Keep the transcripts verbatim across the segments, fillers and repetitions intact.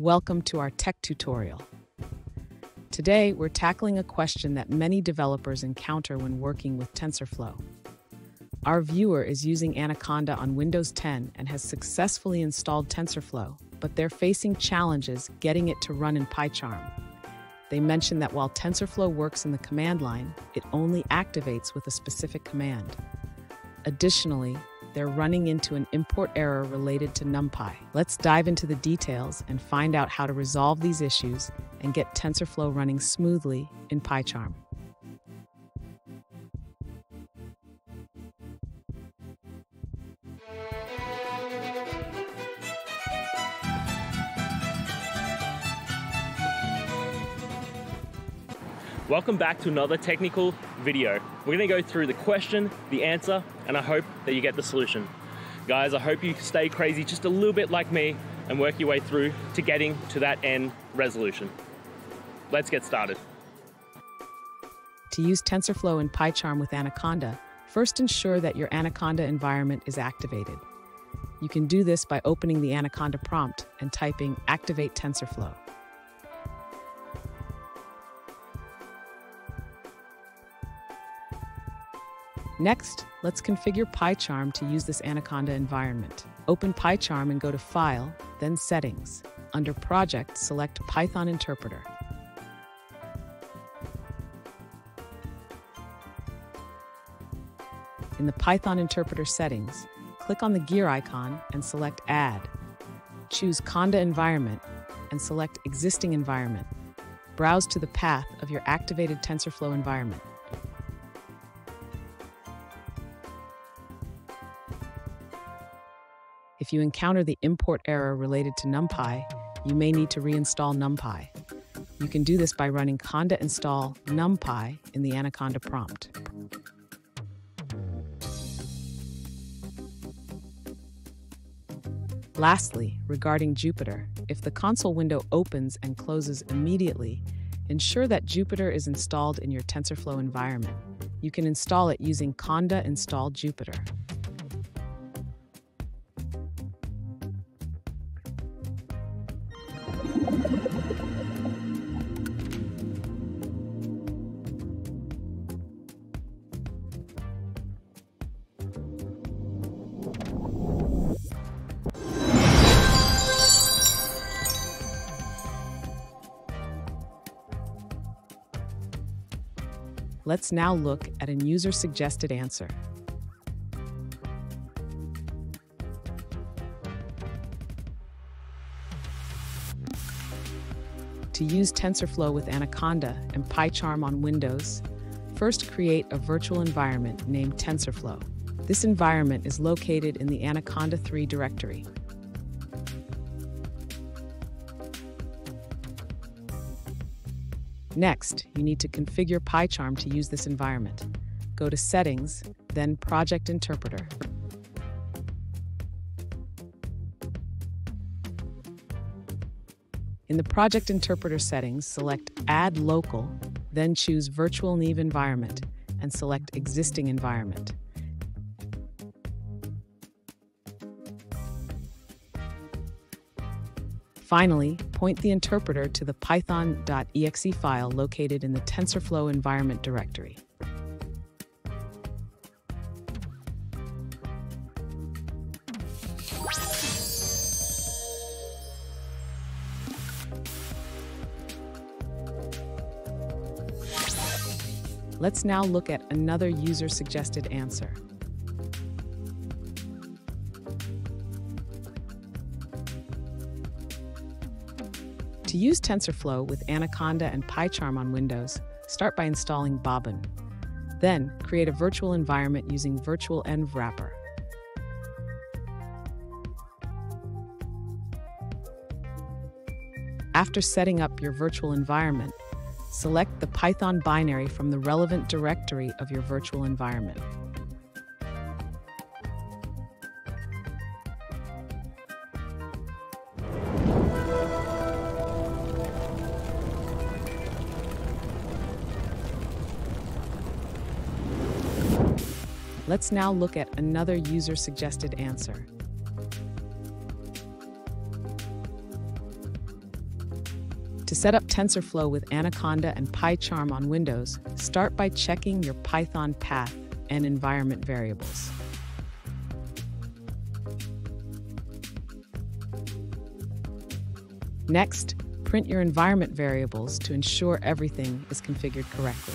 Welcome to our tech tutorial. Today, we're tackling a question that many developers encounter when working with TensorFlow. Our viewer is using Anaconda on Windows ten and has successfully installed TensorFlow, but they're facing challenges getting it to run in PyCharm. They mention that while TensorFlow works in the command line, it only activates with a specific command. Additionally, they're running into an import error related to NumPy. Let's dive into the details and find out how to resolve these issues and get TensorFlow running smoothly in PyCharm. Welcome back to another technical video. We're gonna go through the question, the answer, and I hope that you get the solution. Guys, I hope you stay crazy just a little bit like me and work your way through to getting to that end resolution. Let's get started. To use TensorFlow in PyCharm with Anaconda, first ensure that your Anaconda environment is activated. You can do this by opening the Anaconda prompt and typing activate TensorFlow. Next, let's configure PyCharm to use this Anaconda environment. Open PyCharm and go to File, then Settings. Under Project, select Python Interpreter. In the Python Interpreter settings, click on the gear icon and select Add. Choose Conda Environment and select Existing Environment. Browse to the path of your activated TensorFlow environment. If you encounter the import error related to NumPy, you may need to reinstall NumPy. You can do this by running conda install numpy in the Anaconda prompt. Lastly, regarding Jupyter, if the console window opens and closes immediately, ensure that Jupyter is installed in your TensorFlow environment. You can install it using conda install Jupyter. Let's now look at a user-suggested answer. To use TensorFlow with Anaconda and PyCharm on Windows, first create a virtual environment named TensorFlow. This environment is located in the Anaconda three directory. Next, you need to configure PyCharm to use this environment. Go to Settings, then Project Interpreter. In the Project Interpreter settings, select Add Local, then choose VirtualEnv Environment, and select Existing Environment. Finally, point the interpreter to the python dot E X E file located in the TensorFlow environment directory. Let's now look at another user-suggested answer. To use TensorFlow with Anaconda and PyCharm on Windows, start by installing Bobbin. Then, create a virtual environment using VirtualEnvWrapper. After setting up your virtual environment, select the Python binary from the relevant directory of your virtual environment. Let's now look at another user-suggested answer. To set up TensorFlow with Anaconda and PyCharm on Windows, start by checking your Python path and environment variables. Next, print your environment variables to ensure everything is configured correctly.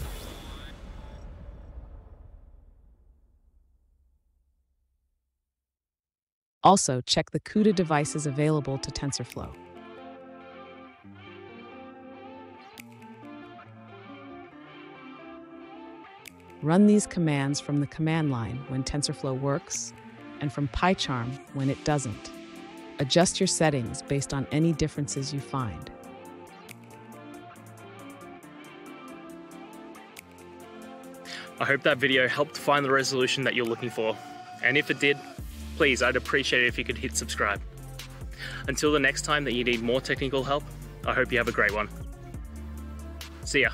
Also, check the CUDA devices available to TensorFlow. Run these commands from the command line when TensorFlow works and from PyCharm when it doesn't. Adjust your settings based on any differences you find. I hope that video helped find the resolution that you're looking for. And if it did, please, I'd appreciate it if you could hit subscribe. Until the next time that you need more technical help, I hope you have a great one. See ya.